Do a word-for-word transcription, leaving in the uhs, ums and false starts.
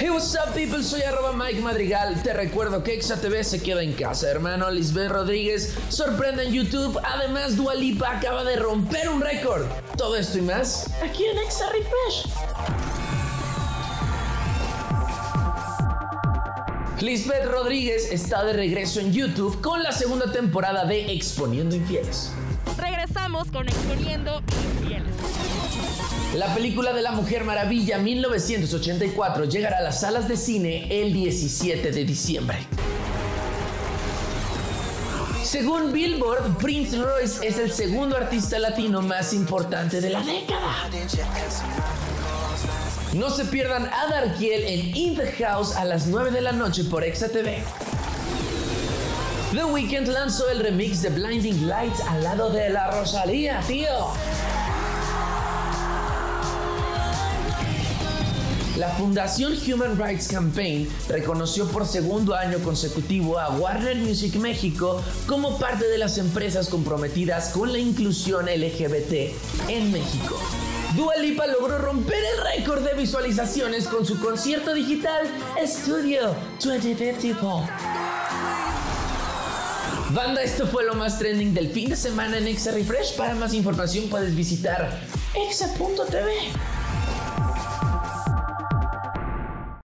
Hey, what's up, people? Soy arroba Mike Madrigal. Te recuerdo que Exa T V se queda en casa, hermano. Lisbeth Rodríguez sorprende en YouTube. Además, Dua Lipa acaba de romper un récord. Todo esto y más aquí en Exa Refresh. Lisbeth Rodríguez está de regreso en YouTube con la segunda temporada de Exponiendo Infieles. Regresamos con Exponiendo Infieles. La película de La Mujer Maravilla mil novecientos ochenta y cuatro llegará a las salas de cine el diecisiete de diciembre. Según Billboard, Prince Royce es el segundo artista latino más importante de la década. No se pierdan a Darkiel en In The House a las nueve de la noche por Exa T V. The Weeknd lanzó el remix de Blinding Lights al lado de La Rosalía, tío. La fundación Human Rights Campaign reconoció por segundo año consecutivo a Warner Music México como parte de las empresas comprometidas con la inclusión L G B T en México. Dua Lipa logró romper el récord de visualizaciones con su concierto digital Studio dos mil veinticuatro. Banda, esto fue lo más trending del fin de semana en Exa Refresh. Para más información puedes visitar exa punto tv.